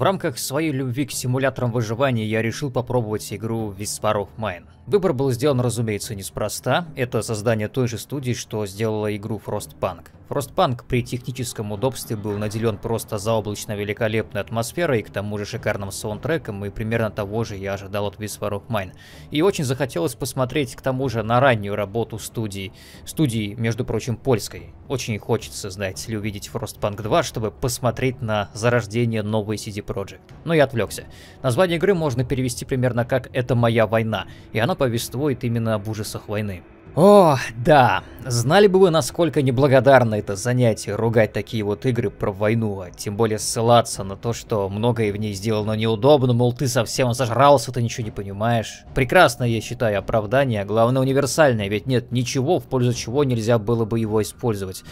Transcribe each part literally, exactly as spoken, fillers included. В рамках своей любви к симуляторам выживания я решил попробовать игру This War of Mine. Выбор был сделан, разумеется, неспроста. Это создание той же студии, что сделала игру Frostpunk. Frostpunk при техническом удобстве был наделен просто заоблачно великолепной атмосферой, к тому же шикарным саундтреком, и примерно того же я ожидал от This War of Mine. И очень захотелось посмотреть, к тому же, на раннюю работу студии. Студии, между прочим, польской. Очень хочется, знаете ли, увидеть Frostpunk два, чтобы посмотреть на зарождение новой си ди Projekt. Но я отвлекся. Название игры можно перевести примерно как «Это моя война», и она повествует именно об ужасах войны. О, да, знали бы вы, насколько неблагодарно это занятие, ругать такие вот игры про войну, а тем более ссылаться на то, что многое в ней сделано неудобно, мол, ты совсем зажрался, ты ничего не понимаешь. Прекрасное, я считаю, оправдание, главное универсальное, ведь нет ничего, в пользу чего нельзя было бы его использовать.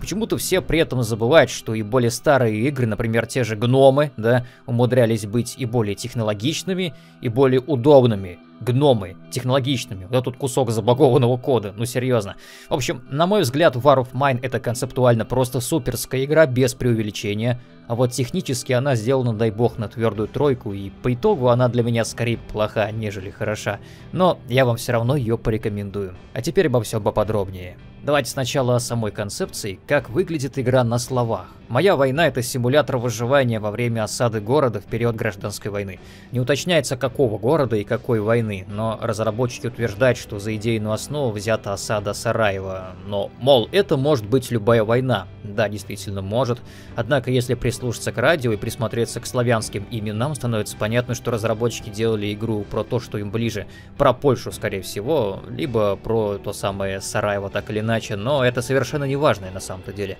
Почему-то все при этом забывают, что и более старые игры, например, те же гномы, да, умудрялись быть и более технологичными, и более удобными. Гномы, технологичными. Вот тут кусок забагованного кода, ну серьезно. В общем, на мой взгляд, War of Mine — это концептуально просто суперская игра, без преувеличения. А вот технически она сделана, дай бог, на твердую тройку, и по итогу она для меня скорее плоха, нежели хороша. Но я вам все равно ее порекомендую. А теперь обо всем поподробнее. Давайте сначала о самой концепции, как выглядит игра на словах. «Моя война» — это симулятор выживания во время осады города в период гражданской войны. Не уточняется, какого города и какой войны, но разработчики утверждают, что за идейную основу взята осада Сараева. Но, мол, это может быть любая война. Да, действительно может. Однако, если прислушаться к радио и присмотреться к славянским именам, становится понятно, что разработчики делали игру про то, что им ближе. Про Польшу, скорее всего, либо про то самое Сараево, так или иначе. Но это совершенно не важно на самом-то деле.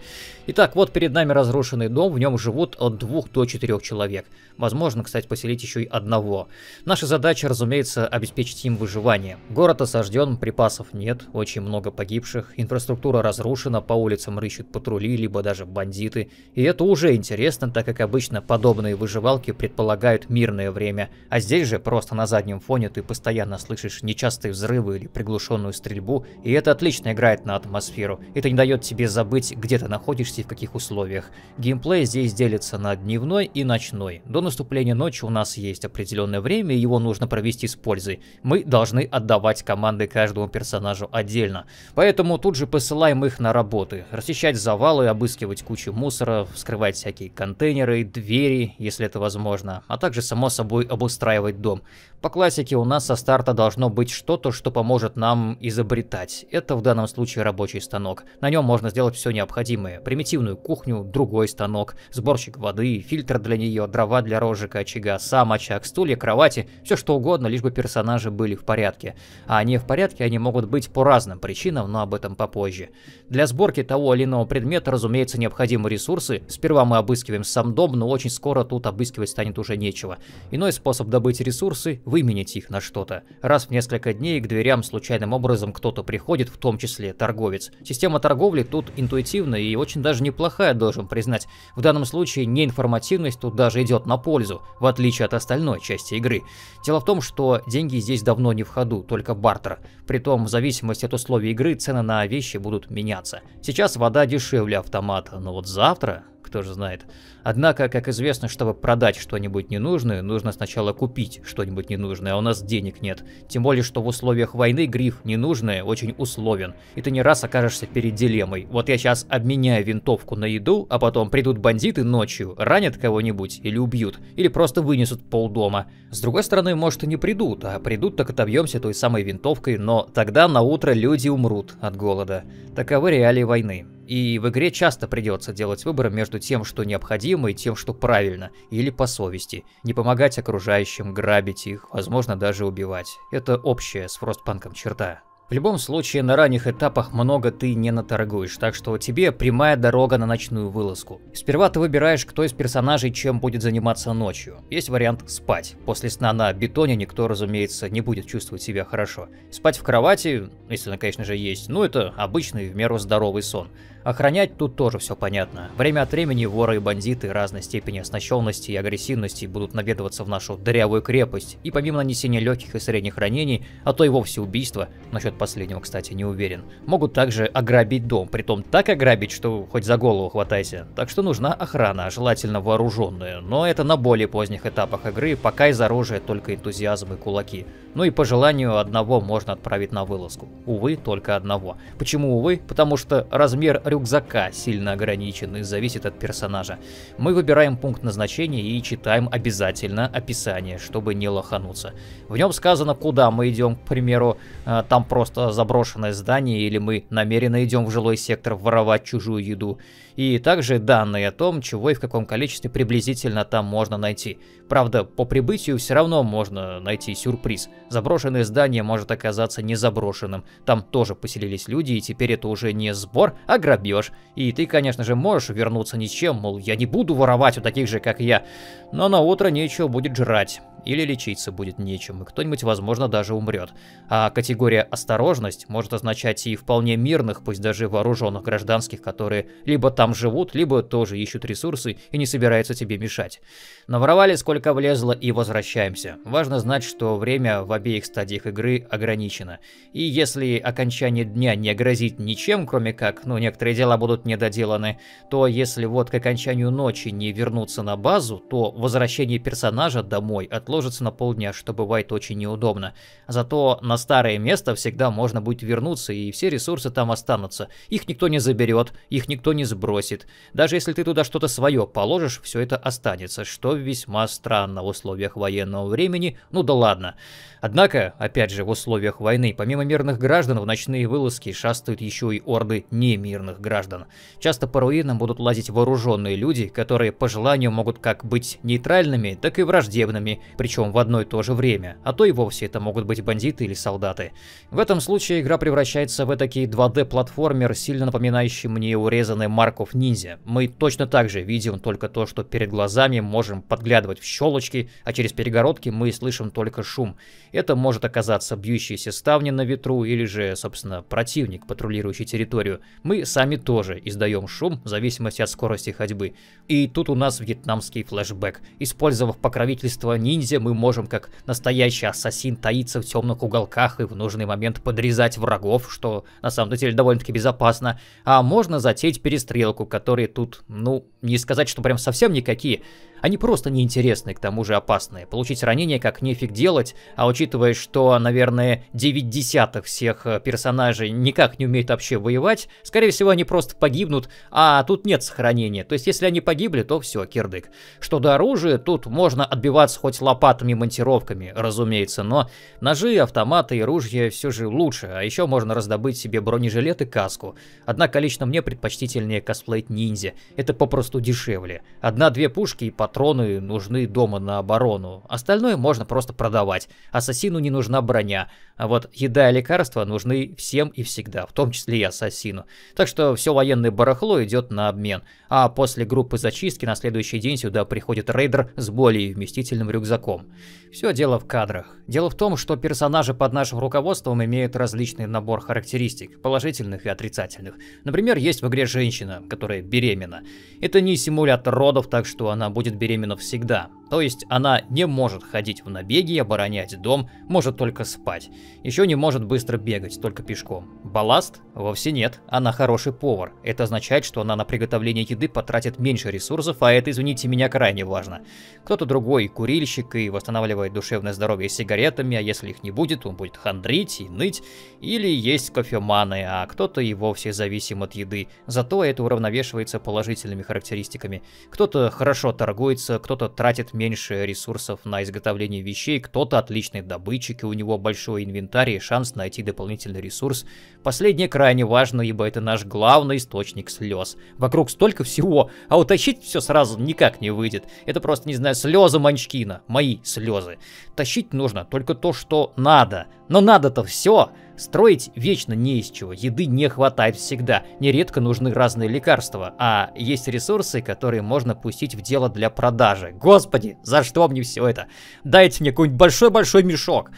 Итак, вот перед нами разрушенный дом, в нем живут от двух до четырех человек. Возможно, кстати, поселить еще и одного. Наша задача, разумеется, обеспечить им выживание. Город осажден, припасов нет, очень много погибших, инфраструктура разрушена, по улицам рыщут патрули, либо даже бандиты. И это уже интересно, так как обычно подобные выживалки предполагают мирное время, а здесь же просто на заднем фоне ты постоянно слышишь нечастые взрывы или приглушенную стрельбу, и это отлично играет на атмосферу. Это не дает тебе забыть, где ты находишься и в каких условиях. Геймплей здесь делится на дневной и ночной. До наступления ночи у нас есть определенное время, и его нужно провести с пользой. Мы должны отдавать команды каждому персонажу отдельно. Поэтому тут же посылаем их на работы. Расчищать завалы, обыскивать кучу мусора, вскрывать всякие контейнеры, двери, если это возможно. А также, само собой, обустраивать дом. По классике у нас со старта должно быть что-то, что поможет нам изобретать. Это в данном случае рабочий станок. На нем можно сделать все необходимое. Примитивную кухню, другой станок, сборщик воды, фильтр для нее, дрова для розжига очага, сам очаг, стулья, кровати, все что угодно, лишь бы персонажи персонажи были в порядке. А не в порядке они могут быть по разным причинам, но об этом попозже. Для сборки того или иного предмета, разумеется, необходимы ресурсы. Сперва мы обыскиваем сам дом, но очень скоро тут обыскивать станет уже нечего. Иной способ добыть ресурсы — выменять их на что-то. Раз в несколько дней к дверям случайным образом кто-то приходит, в том числе торговец. Система торговли тут интуитивная и очень даже неплохая, должен признать. В данном случае неинформативность тут даже идет на пользу, в отличие от остальной части игры. Дело в том, что деньги здесь давно не в ходу, только бартер. Притом, в зависимости от условий игры, цены на вещи будут меняться. Сейчас вода дешевле автомата, но вот завтра... кто же знает. Однако, как известно, чтобы продать что-нибудь ненужное, нужно сначала купить что-нибудь ненужное, а у нас денег нет. Тем более, что в условиях войны гриф «ненужное» очень условен, и ты не раз окажешься перед дилеммой. Вот я сейчас обменяю винтовку на еду, а потом придут бандиты ночью, ранят кого-нибудь или убьют, или просто вынесут полдома. С другой стороны, может и не придут, а придут, так отобьемся той самой винтовкой, но тогда на утро люди умрут от голода. Таковы реалии войны. И в игре часто придется делать выбор между тем, что необходимо, и тем, что правильно, или по совести. Не помогать окружающим, грабить их, возможно, даже убивать. Это общая с Frostpunk'ом черта. В любом случае, на ранних этапах много ты не наторгуешь, так что тебе прямая дорога на ночную вылазку. Сперва ты выбираешь, кто из персонажей чем будет заниматься ночью. Есть вариант спать. После сна на бетоне никто, разумеется, не будет чувствовать себя хорошо. Спать в кровати, если она, конечно же, есть, ну это обычный в меру здоровый сон. Охранять тут тоже все понятно. Время от времени воры и бандиты разной степени оснащенности и агрессивности будут наведываться в нашу дырявую крепость, и помимо нанесения легких и средних ранений, а то и вовсе убийства, насчет последнего, кстати, не уверен, могут также ограбить дом, притом так ограбить, что хоть за голову хватайся. Так что нужна охрана, желательно вооруженная, но это на более поздних этапах игры, пока из оружия только энтузиазм и кулаки. Ну и по желанию одного можно отправить на вылазку. Увы, только одного. Почему увы? Потому что размер рюкзака сильно ограничен и зависит от персонажа. Мы выбираем пункт назначения и читаем обязательно описание, чтобы не лохануться. В нем сказано, куда мы идем, к примеру, там просто заброшенное здание или мы намеренно идем в жилой сектор воровать чужую еду. И также данные о том, чего и в каком количестве приблизительно там можно найти. Правда, по прибытию все равно можно найти сюрприз. Заброшенное здание может оказаться не заброшенным. Там тоже поселились люди, и теперь это уже не сбор, а грабеж. И ты, конечно же, можешь вернуться ничем, мол, я не буду воровать у таких же, как я. Но на утро нечего будет жрать. Или лечиться будет нечем, и кто-нибудь, возможно, даже умрет. А категория «осторожность» может означать и вполне мирных, пусть даже вооруженных гражданских, которые либо там живут, либо тоже ищут ресурсы и не собираются тебе мешать. Наворовали сколько влезло и возвращаемся. Важно знать, что время в обеих стадиях игры ограничено. И если окончание дня не грозит ничем, кроме как, ну, некоторые дела будут недоделаны, то если вот к окончанию ночи не вернуться на базу, то возвращение персонажа домой отложится на полдня, что бывает очень неудобно. Зато на старое место всегда можно будет вернуться, и все ресурсы там останутся. Их никто не заберет, их никто не сбросит. Даже если ты туда что-то свое положишь, все это останется, что весьма странно в условиях военного времени, ну да ладно. Однако, опять же, в условиях войны, помимо мирных граждан, в ночные вылазки шастают еще и орды немирных граждан. Часто по руинам будут лазить вооруженные люди, которые по желанию могут как быть нейтральными, так и враждебными, причем в одно и то же время, а то и вовсе это могут быть бандиты или солдаты. В этом случае игра превращается в этакий два дэ платформер, сильно напоминающий мне урезанный Mark of the Ninja. Мы точно так же видим только то, что перед глазами, можем подглядывать в щелочки, а через перегородки мы слышим только шум. Это может оказаться бьющиеся ставни на ветру или же, собственно, противник, патрулирующий территорию. Мы сами тоже издаем шум в зависимости от скорости ходьбы. И тут у нас вьетнамский флешбэк. Использовав покровительство ниндзя, мы можем как настоящий ассасин таиться в темных уголках и в нужный момент подрезать врагов, что на самом деле довольно-таки безопасно. А можно затеять перестрелку, которые тут, ну, не сказать, что прям совсем никакие. Они просто неинтересны, к тому же опасные. Получить ранение как нефиг делать, а учитывая, что, наверное, девять десятых всех персонажей никак не умеют вообще воевать, скорее всего, они просто погибнут, а тут нет сохранения. То есть, если они погибли, то все, кирдык. Что до оружия, тут можно отбиваться хоть лопатами и монтировками, разумеется, но ножи, автоматы и ружья все же лучше, а еще можно раздобыть себе бронежилет и каску. Однако, лично мне предпочтительнее косплеить ниндзя. Это попросту дешевле. Одна-две пушки и патроны нужны дома на оборону. Остальное можно просто продавать. Ассасину не нужна броня, а вот еда и лекарства нужны всем и всегда, в том числе и ассасину. Так что все военное барахло идет на обмен. А после группы зачистки на следующий день сюда приходит рейдер с более вместительным рюкзаком. Все дело в кадрах. Дело в том, что персонажи под нашим руководством имеют различный набор характеристик, положительных и отрицательных. Например, есть в игре женщина, которая беременна. Это не симулятор родов, так что она будет беременна всегда. То есть она не может ходить в набеги, оборонять дом, может только спать. Еще не может быстро бегать, только пешком. Балласт? Вовсе нет. Она хороший повар. Это означает, что она на приготовление еды потратит меньше ресурсов, а это, извините меня, крайне важно. Кто-то другой курильщик и восстанавливает душевное здоровье сигаретами, а если их не будет, он будет хандрить и ныть. Или есть кофеманы, а кто-то и вовсе зависим от еды. Зато это уравновешивается положительными характеристиками. Кто-то хорошо торгуется, кто-то тратит меньше ресурсов на изготовление вещей, кто-то отличный добытчик, и у него большой инвентарь и шанс найти дополнительный ресурс. Последнее крайне важно, ибо это наш главный источник слез. Вокруг столько всего, а утащить все сразу никак не выйдет. Это просто, не знаю, слезы Манчкина, мои слезы. Тащить нужно только то, что надо. Но надо-то все. Строить вечно не из чего, еды не хватает всегда, нередко нужны разные лекарства, а есть ресурсы, которые можно пустить в дело для продажи. Господи, за что мне все это? Дайте мне какой-нибудь большой-большой мешок.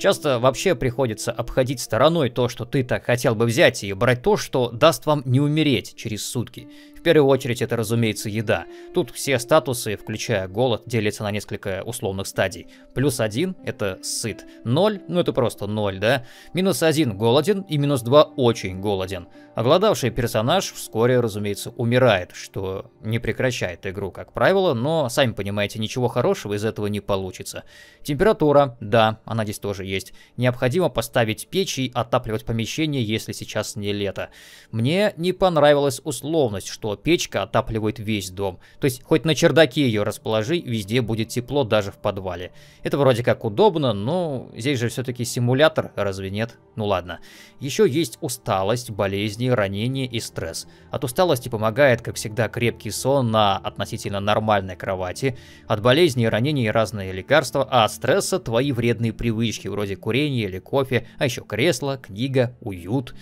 Часто вообще приходится обходить стороной то, что ты так хотел бы взять, и брать то, что даст вам не умереть через сутки. В первую очередь это, разумеется, еда. Тут все статусы, включая голод, делятся на несколько условных стадий. Плюс один – это сыт. Ноль – ну это просто ноль, да? Минус один – голоден, и минус два – очень голоден. Оголодавший персонаж вскоре, разумеется, умирает, что не прекращает игру, как правило, но, сами понимаете, ничего хорошего из этого не получится. Температура – да, она здесь тоже есть. Необходимо поставить печь и отапливать помещение, если сейчас не лето. Мне не понравилась условность, что печка отапливает весь дом. То есть, хоть на чердаке ее расположи, везде будет тепло, даже в подвале. Это вроде как удобно, но здесь же все-таки симулятор, разве нет? Ну ладно. Еще есть усталость, болезни, ранения и стресс. От усталости помогает, как всегда, крепкий сон на относительно нормальной кровати. От болезней, ранений и разные лекарства, а от стресса твои вредные привычки, вроде курения или кофе, а еще кресло, книга, уют.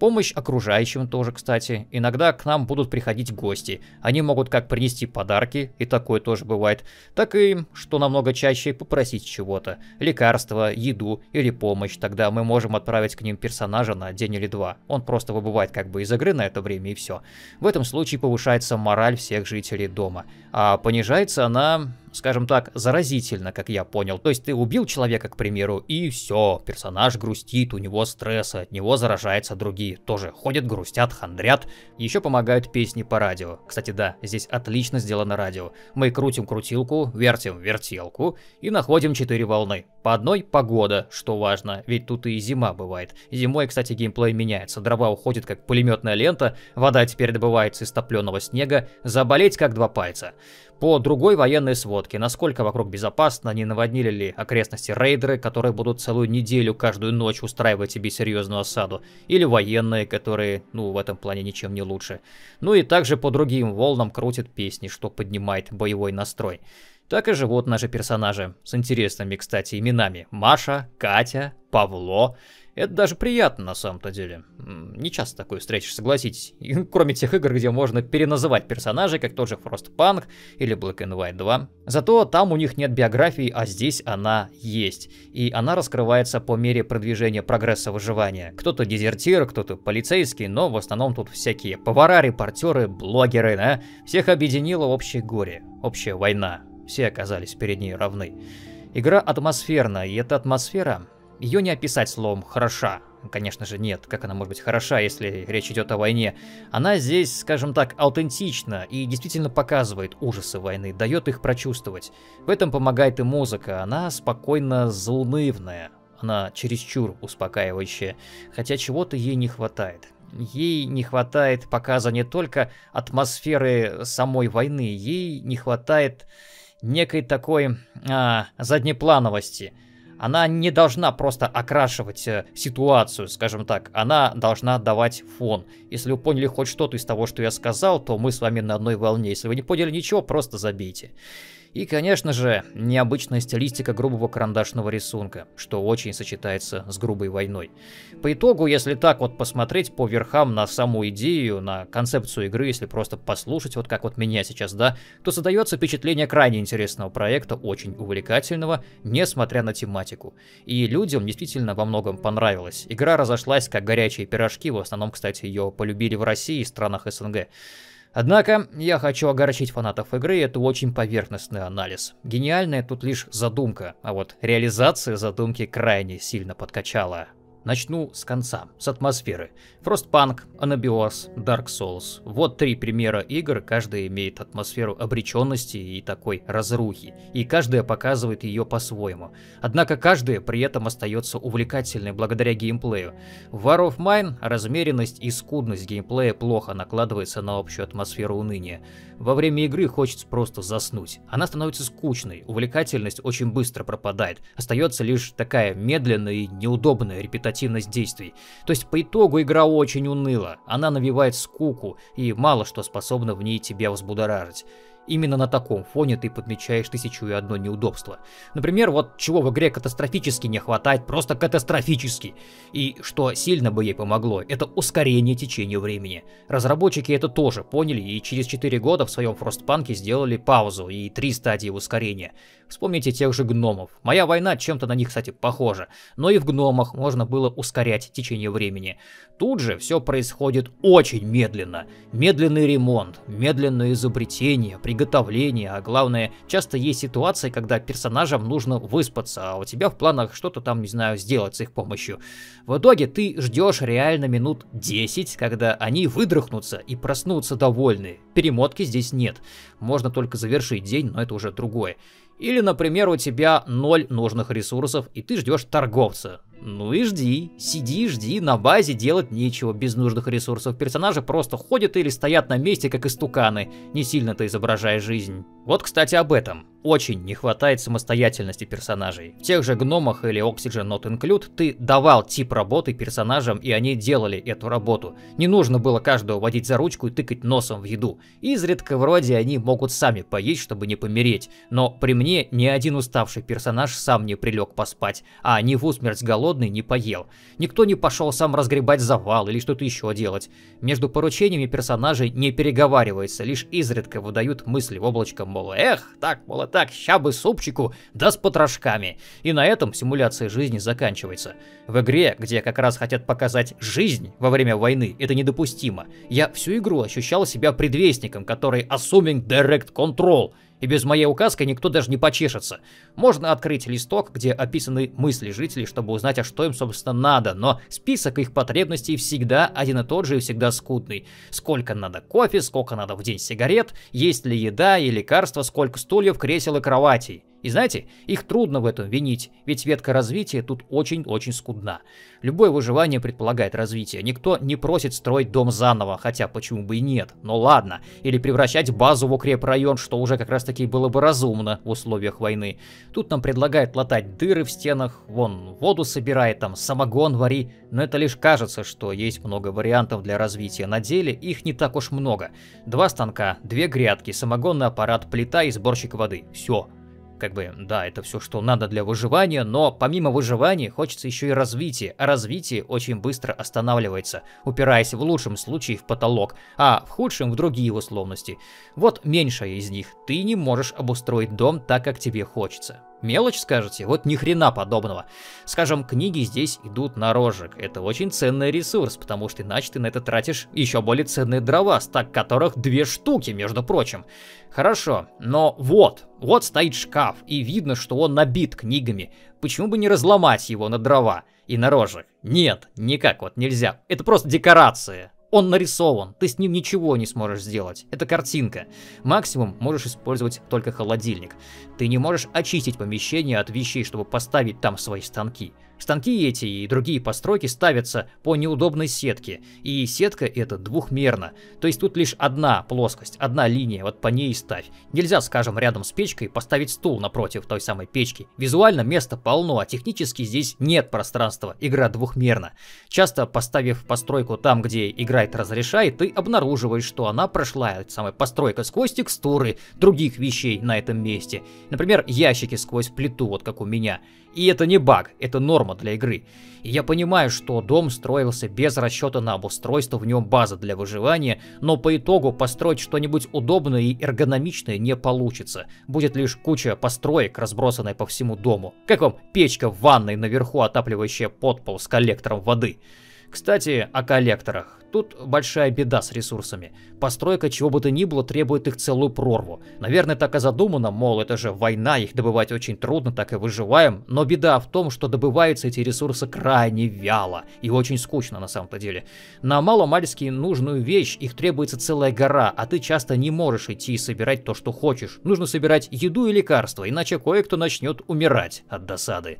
Помощь окружающим тоже, кстати. Иногда к нам будут приходить гости. Они могут как принести подарки, и такое тоже бывает, так и, что намного чаще, попросить чего-то. Лекарства, еду или помощь. Тогда мы можем отправить к ним персонажа на день или два. Он просто выбывает как бы из игры на это время, и все. В этом случае повышается мораль всех жителей дома. А понижается она, скажем так, заразительно, как я понял. То есть ты убил человека, к примеру, и все. Персонаж грустит, у него стресс, от него заражаются другие. Тоже ходят, грустят, хандрят. Еще помогают песни по радио. Кстати, да, здесь отлично сделано радио. Мы крутим крутилку, вертим вертелку и находим четыре волны. По одной погода, что важно, ведь тут и зима бывает. Зимой, кстати, геймплей меняется. Дрова уходит как пулеметная лента, вода теперь добывается из топленого снега, заболеть как два пальца. По другой военной сводке, насколько вокруг безопасно, не наводнили ли окрестности рейдеры, которые будут целую неделю каждую ночь устраивать себе серьезную осаду, или военные, которые, ну, в этом плане ничем не лучше. Ну и также по другим волнам крутят песни, что поднимает боевой настрой. Так и живут наши персонажи, с интересными, кстати, именами. Маша, Катя, Павло. Это даже приятно на самом-то деле. Не часто такое встретишь, согласитесь. Кроме тех игр, где можно переназывать персонажей, как тот же Frostpunk или Black and White два. Зато там у них нет биографии, а здесь она есть. И она раскрывается по мере продвижения прогресса выживания. Кто-то дезертир, кто-то полицейский, но в основном тут всякие повара, репортеры, блогеры, да? Всех объединило общее горе, общая война. Все оказались перед ней равны. Игра атмосферна, и эта атмосфера... Ее не описать словом «хороша». Конечно же нет, как она может быть хороша, если речь идет о войне. Она здесь, скажем так, аутентична и действительно показывает ужасы войны, дает их прочувствовать. В этом помогает и музыка, она спокойно заунывная, она чересчур успокаивающая, хотя чего-то ей не хватает. Ей не хватает показа не только атмосферы самой войны, ей не хватает некой такой а, заднеплановости. Она не должна просто окрашивать ситуацию, скажем так. Она должна давать фон. Если вы поняли хоть что-то из того, что я сказал, то мы с вами на одной волне. Если вы не поняли ничего, просто забейте. И, конечно же, необычная стилистика грубого карандашного рисунка, что очень сочетается с грубой войной. По итогу, если так вот посмотреть по верхам на саму идею, на концепцию игры, если просто послушать, вот как вот меня сейчас, да, то создается впечатление крайне интересного проекта, очень увлекательного, несмотря на тематику. И людям действительно во многом понравилось. Игра разошлась как горячие пирожки, в основном, кстати, ее полюбили в России и странах СНГ. Однако, я хочу огорчить фанатов игры, это очень поверхностный анализ. Гениальная тут лишь задумка, а вот реализация задумки крайне сильно подкачала. Начну с конца, с атмосферы. Frostpunk, Anabioss, Dark Souls. Вот три примера игр, каждая имеет атмосферу обреченности и такой разрухи. И каждая показывает ее по-своему. Однако каждая при этом остается увлекательной благодаря геймплею. В War of Mine размеренность и скудность геймплея плохо накладывается на общую атмосферу уныния. Во время игры хочется просто заснуть. Она становится скучной, увлекательность очень быстро пропадает. Остается лишь такая медленная и неудобная репетативность действий. То есть по итогу игра очень уныла, она навевает скуку и мало что способна в ней тебя взбудоражить. Именно на таком фоне ты подмечаешь тысячу и одно неудобство. Например, вот чего в игре катастрофически не хватает, просто катастрофически. И что сильно бы ей помогло, это ускорение течения времени. Разработчики это тоже поняли и через четыре года в своем Frostpunk сделали паузу и три стадии ускорения. Вспомните тех же гномов. Моя война чем-то на них, кстати, похожа. Но и в гномах можно было ускорять течение времени. Тут же все происходит очень медленно. Медленный ремонт, медленное изобретение, приготовление, а главное, часто есть ситуации, когда персонажам нужно выспаться, а у тебя в планах что-то там, не знаю, сделать с их помощью. В итоге ты ждешь реально минут десять, когда они выдрыхнутся и проснутся довольны. Перемотки здесь нет. Можно только завершить день, но это уже другое. Или, например, у тебя ноль нужных ресурсов, и ты ждешь торговца. Ну и жди. Сиди, жди, на базе делать нечего без нужных ресурсов. Персонажи просто ходят или стоят на месте, как истуканы, не сильно-то изображая жизнь. Вот, кстати, об этом. Очень не хватает самостоятельности персонажей. В тех же гномах или Oxygen Not Included ты давал тип работы персонажам, и они делали эту работу. Не нужно было каждого водить за ручку и тыкать носом в еду. Изредка вроде они могут сами поесть, чтобы не помереть. Но при мне ни один уставший персонаж сам не прилег поспать, а ни в усмерть голодный не поел. Никто не пошел сам разгребать завал или что-то еще делать. Между поручениями персонажей не переговариваются, лишь изредка выдают мысли в облачко, мол, эх, так, мол, так, ща бы супчику, да с потрошками. И на этом симуляция жизни заканчивается. В игре, где как раз хотят показать жизнь во время войны, это недопустимо. Я всю игру ощущал себя предвестником, который assuming direct control. И без моей указки никто даже не почешется. Можно открыть листок, где описаны мысли жителей, чтобы узнать, а что им, собственно, надо. Но список их потребностей всегда один и тот же и всегда скудный. Сколько надо кофе, сколько надо в день сигарет, есть ли еда и лекарства, сколько стульев, кресел и кроватей. И знаете, их трудно в этом винить, ведь ветка развития тут очень-очень скудна. Любое выживание предполагает развитие. Никто не просит строить дом заново, хотя почему бы и нет, но ладно. Или превращать базу в укрепрайон, что уже как раз-таки было бы разумно в условиях войны. Тут нам предлагают латать дыры в стенах, вон воду собирай, там самогон вари. Но это лишь кажется, что есть много вариантов для развития. На деле их не так уж много. Два станка, две грядки, самогонный аппарат, плита и сборщик воды. Все. Как бы, да, это все, что надо для выживания, но помимо выживания хочется еще и развития, а развитие очень быстро останавливается, упираясь в лучшем случае в потолок, а в худшем в другие условности. Вот меньшая из них. Ты не можешь обустроить дом так, как тебе хочется. Мелочь, скажете? Вот ни хрена подобного. Скажем, книги здесь идут на рожек. Это очень ценный ресурс, потому что иначе ты на это тратишь еще более ценные дрова, стак которых две штуки, между прочим. Хорошо, но вот, вот стоит шкаф, и видно, что он набит книгами. Почему бы не разломать его на дрова и на рожек? Нет, никак вот нельзя. Это просто декорация. Он нарисован, ты с ним ничего не сможешь сделать. Это картинка. Максимум можешь использовать только холодильник. Ты не можешь очистить помещение от вещей, чтобы поставить там свои станки. Станки эти и другие постройки ставятся по неудобной сетке. И сетка эта двухмерна. То есть тут лишь одна плоскость, одна линия, вот по ней и ставь. Нельзя, скажем, рядом с печкой поставить стул напротив той самой печки. Визуально места полно, а технически здесь нет пространства. Игра двухмерна. Часто поставив постройку там, где играет разрешает, ты обнаруживаешь, что она прошла, эта самая постройка, сквозь текстуры других вещей на этом месте. Например, ящики сквозь плиту, вот как у меня. И это не баг, это норма для игры. И я понимаю, что дом строился без расчета на обустройство в нем базы для выживания, но по итогу построить что-нибудь удобное и эргономичное не получится. Будет лишь куча построек, разбросанная по всему дому. Как вам печка в ванной наверху, отапливающая подпол с коллектором воды? Кстати, о коллекторах. Тут большая беда с ресурсами. Постройка чего бы то ни было требует их целую прорву. Наверное, так и задумано, мол, это же война, их добывать очень трудно, так и выживаем. Но беда в том, что добываются эти ресурсы крайне вяло и очень скучно на самом-то деле. На маломальски нужную вещь их требуется целая гора, а ты часто не можешь идти и собирать то, что хочешь. Нужно собирать еду и лекарства, иначе кое-кто начнет умирать от досады.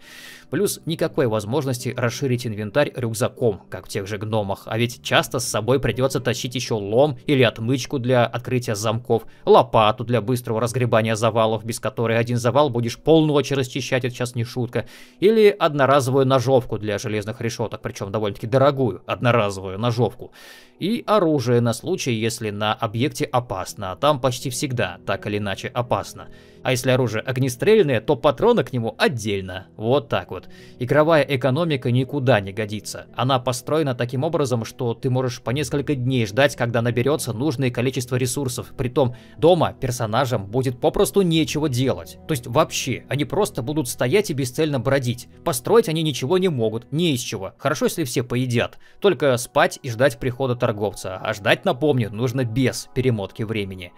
Плюс никакой возможности расширить инвентарь рюкзаком, как в тех же гномах, а ведь часто часто с собой придется тащить еще лом или отмычку для открытия замков, лопату для быстрого разгребания завалов, без которой один завал будешь полночи расчищать, это сейчас не шутка, или одноразовую ножовку для железных решеток, причем довольно-таки дорогую одноразовую ножовку, и оружие на случай, если на объекте опасно, а там почти всегда так или иначе опасно. А если оружие огнестрельное, то патроны к нему отдельно. Вот так вот. Игровая экономика никуда не годится. Она построена таким образом, что ты можешь по несколько дней ждать, когда наберется нужное количество ресурсов. Притом дома персонажам будет попросту нечего делать. То есть вообще, они просто будут стоять и бесцельно бродить. Построить они ничего не могут, не из чего. Хорошо, если все поедят. Только спать и ждать прихода торговца. А ждать, напомню, нужно без перемотки времени.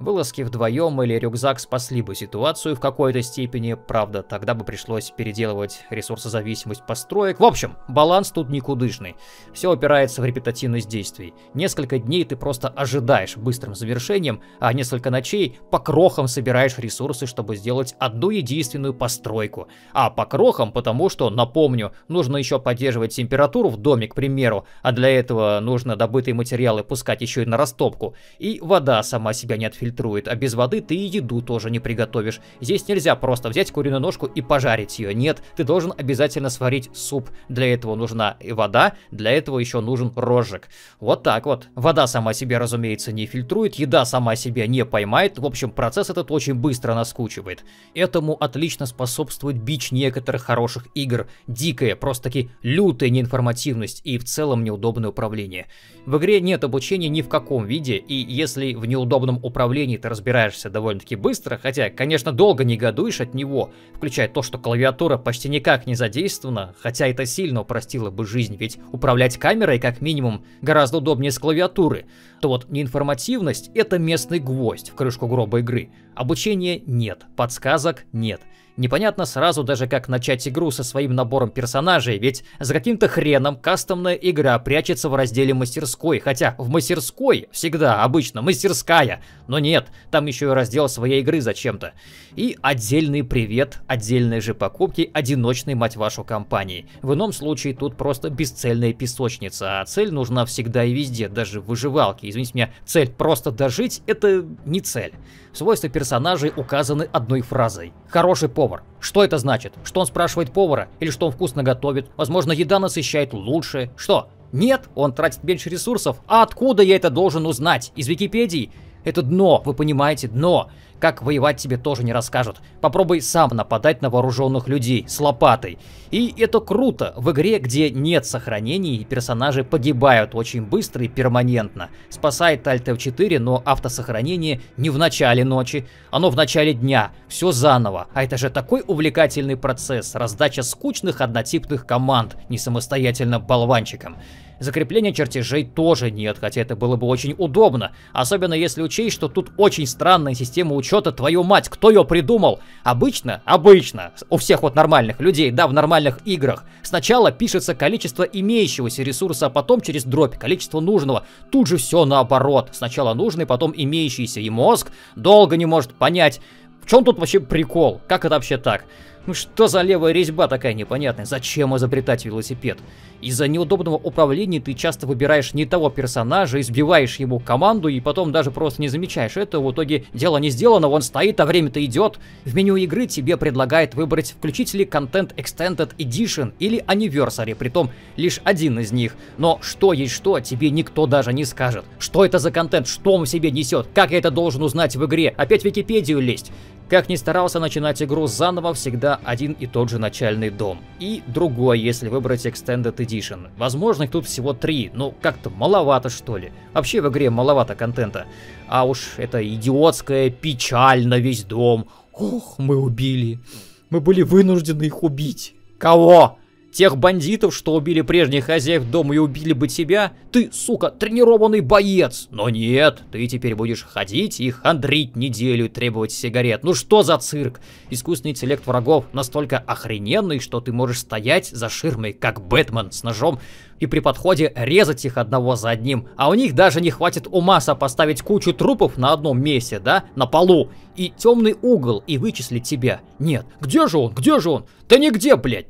Вылазки вдвоем или рюкзак спасли бы ситуацию в какой-то степени, правда, тогда бы пришлось переделывать ресурсозависимость построек. В общем, баланс тут никудышный. Все опирается в репетативность действий. Несколько дней ты просто ожидаешь быстрым завершением, а несколько ночей по крохам собираешь ресурсы, чтобы сделать одну единственную постройку. А по крохам, потому что, напомню, нужно еще поддерживать температуру в доме, к примеру, а для этого нужно добытые материалы пускать еще и на растопку. И вода сама себя не отфильтрует. А без воды ты и еду тоже не приготовишь. Здесь нельзя просто взять куриную ножку и пожарить ее. Нет, ты должен обязательно сварить суп. Для этого нужна и вода, для этого еще нужен розжиг. Вот так вот. Вода сама себя, разумеется, не фильтрует, еда сама себя не поймает. В общем, процесс этот очень быстро наскучивает. Этому отлично способствует бич некоторых хороших игр. Дикая, просто-таки лютая неинформативность и в целом неудобное управление. В игре нет обучения ни в каком виде, и если в неудобном управлении ты разбираешься довольно-таки быстро, хотя, конечно, долго негодуешь от него, включая то, что клавиатура почти никак не задействована, хотя это сильно упростило бы жизнь, ведь управлять камерой, как минимум, гораздо удобнее с клавиатуры. То вот неинформативность — это местный гвоздь в крышку гроба игры. Обучения нет, подсказок нет. Непонятно сразу даже, как начать игру со своим набором персонажей, ведь за каким-то хреном кастомная игра прячется в разделе мастерской, хотя в мастерской всегда обычно мастерская, но нет, там еще и раздел своей игры зачем-то. И отдельный привет, отдельные же покупки, одиночной, мать вашу, компании. В ином случае тут просто бесцельная песочница, а цель нужна всегда и везде, даже в выживалке. Извините меня, цель просто дожить — это не цель. Свойства персонажей указаны одной фразой. Хороший повод. Что это значит? Что он спрашивает повара? Или что он вкусно готовит? Возможно, еда насыщает лучше? Что? Нет, он тратит меньше ресурсов. А откуда я это должен узнать? Из Википедии? Это дно, вы понимаете, дно. Как воевать тебе тоже не расскажут. Попробуй сам нападать на вооруженных людей с лопатой. И это круто в игре, где нет сохранений и персонажи погибают очень быстро и перманентно. Спасает Alt F четыре, но автосохранение не в начале ночи, оно в начале дня. Все заново. А это же такой увлекательный процесс. Раздача скучных однотипных команд, не самостоятельно болванчиком. Закрепления чертежей тоже нет, хотя это было бы очень удобно. Особенно если учесть, что тут очень странная система учета, твою мать, кто ее придумал? Обычно, обычно, у всех вот нормальных людей, да, в нормальных играх, сначала пишется количество имеющегося ресурса, а потом через дробь количество нужного. Тут же все наоборот. Сначала нужный, потом имеющийся, и мозг долго не может понять, в чем тут вообще прикол, как это вообще так? Ну что за левая резьба такая непонятная? Зачем изобретать велосипед? Из-за неудобного управления ты часто выбираешь не того персонажа, избиваешь ему команду и потом даже просто не замечаешь. Это в итоге дело не сделано, он стоит, а время-то идет. В меню игры тебе предлагает выбрать, включить ли Content Extended Edition или Anniversary, притом лишь один из них. Но что есть что, тебе никто даже не скажет. Что это за контент, что он в себе несет, как я это должен узнать в игре? Опять в Википедию лезть? Как ни старался начинать игру заново, всегда один и тот же начальный дом. И другой, если выбрать Extended Edition. Возможно, их тут всего три, но как-то маловато, что ли. Вообще в игре маловато контента. А уж это идиотская печаль на весь дом. Ох, мы убили. Мы были вынуждены их убить. Кого? Тех бандитов, что убили прежних хозяев дома и убили бы тебя? Ты, сука, тренированный боец! Но нет, ты теперь будешь ходить и хандрить неделю и требовать сигарет. Ну что за цирк? Искусственный интеллект врагов настолько охрененный, что ты можешь стоять за ширмой, как Бэтмен с ножом, и при подходе резать их одного за одним. А у них даже не хватит ума сопоставить кучу трупов на одном месте, да, на полу, и темный угол, и вычислить тебя. Нет, где же он, где же он? Да нигде, блядь!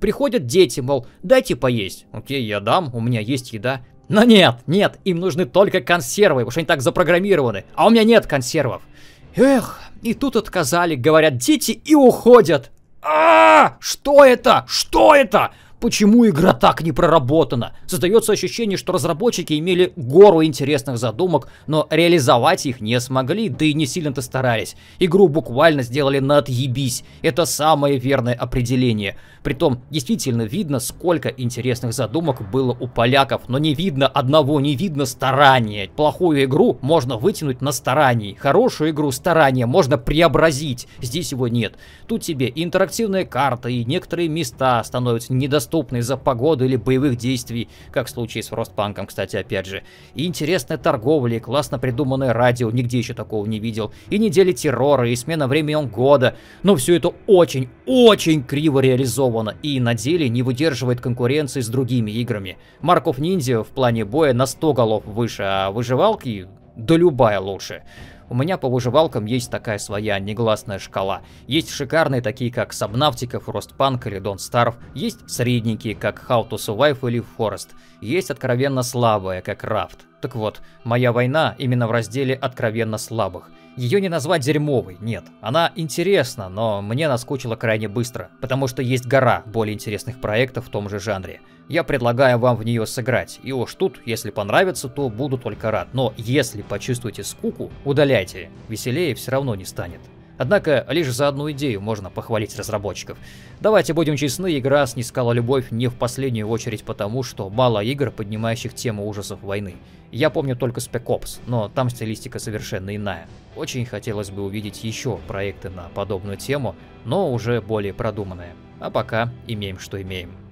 Приходят дети, мол, дайте поесть. Окей, я дам, у меня есть еда. Но нет, нет, им нужны только консервы, потому что они так запрограммированы. А у меня нет консервов. Эх, и тут отказали, говорят, дети, и уходят. А-а-а, что это? Что это? Почему игра так не проработана? Создается ощущение, что разработчики имели гору интересных задумок, но реализовать их не смогли, да и не сильно-то старались. Игру буквально сделали на отъебись. Это самое верное определение. Притом, действительно видно, сколько интересных задумок было у поляков, но не видно одного, не видно старания. Плохую игру можно вытянуть на старании. Хорошую игру старания можно преобразить. Здесь его нет. Тут тебе интерактивная карта, и некоторые места становятся недоступными из-за погоды или боевых действий, как в случае с Фростпанком, кстати, опять же. И интересная торговля, и классно придуманное радио, нигде еще такого не видел. И недели террора, и смена времен года. Но все это очень-очень криво реализовано и на деле не выдерживает конкуренции с другими играми. Mark of Ninja в плане боя на сто голов выше, а выживалки да любая лучше. У меня по выживалкам есть такая своя негласная шкала. Есть шикарные, такие как Subnautica, Frostpunk или Don't Starve. Есть средненькие, как How to Survive или Forest. Есть откровенно слабые, как Raft. Так вот, моя война именно в разделе откровенно слабых. Ее не назвать дерьмовой, нет. Она интересна, но мне наскучила крайне быстро, потому что есть гора более интересных проектов в том же жанре. Я предлагаю вам в нее сыграть, и уж тут, если понравится, то буду только рад. Но если почувствуете скуку, удаляйте, веселее все равно не станет. Однако, лишь за одну идею можно похвалить разработчиков. Давайте будем честны, игра снискала любовь не в последнюю очередь потому, что мало игр, поднимающих тему ужасов войны. Я помню только Spec Ops, но там стилистика совершенно иная. Очень хотелось бы увидеть еще проекты на подобную тему, но уже более продуманные. А пока имеем, что имеем.